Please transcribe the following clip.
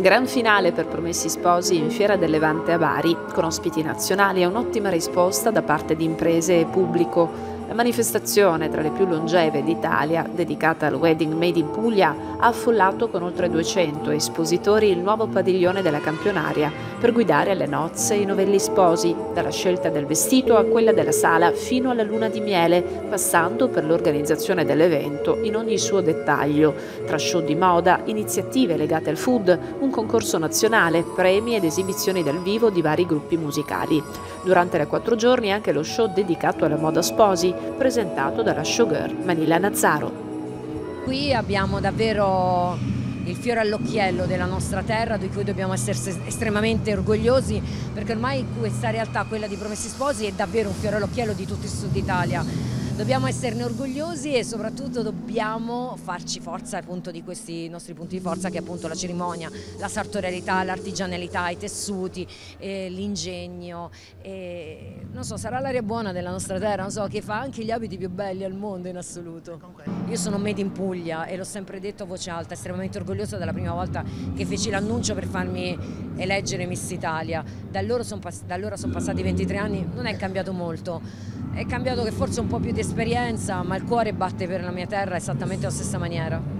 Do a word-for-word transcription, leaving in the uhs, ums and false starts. Gran finale per Promessi Sposi in Fiera del Levante a Bari, con ospiti nazionali e un'ottima risposta da parte di imprese e pubblico. La manifestazione, tra le più longeve d'Italia, dedicata al wedding made in Puglia, ha affollato con oltre duecento espositori il nuovo padiglione della campionaria per guidare alle nozze i novelli sposi, dalla scelta del vestito a quella della sala fino alla luna di miele, passando per l'organizzazione dell'evento in ogni suo dettaglio, tra show di moda, iniziative legate al food, un concorso nazionale, premi ed esibizioni dal vivo di vari gruppi musicali. Durante le quattro giorni anche lo show dedicato alla moda sposi, presentato dalla showgirl Manila Nazzaro. Qui abbiamo davvero il fiore all'occhiello della nostra terra, di cui dobbiamo essere estremamente orgogliosi, perché ormai questa realtà, quella di Promessi Sposi, è davvero un fiore all'occhiello di tutto il sud Italia. Dobbiamo esserne orgogliosi e soprattutto dobbiamo farci forza appunto di questi nostri punti di forza, che è appunto la cerimonia, la sartorialità, l'artigianalità, i tessuti, eh, l'ingegno. Eh, non so, sarà l'aria buona della nostra terra, non so, che fa anche gli abiti più belli al mondo in assoluto. Io sono made in Puglia e l'ho sempre detto a voce alta, estremamente orgogliosa dalla prima volta che feci l'annuncio per farmi eleggere Miss Italia. Da allora sono pass- da allora son passati ventitré anni, non è cambiato molto. È cambiato che forse un po' più di esperienza, ma il cuore batte per la mia terra esattamente alla stessa maniera.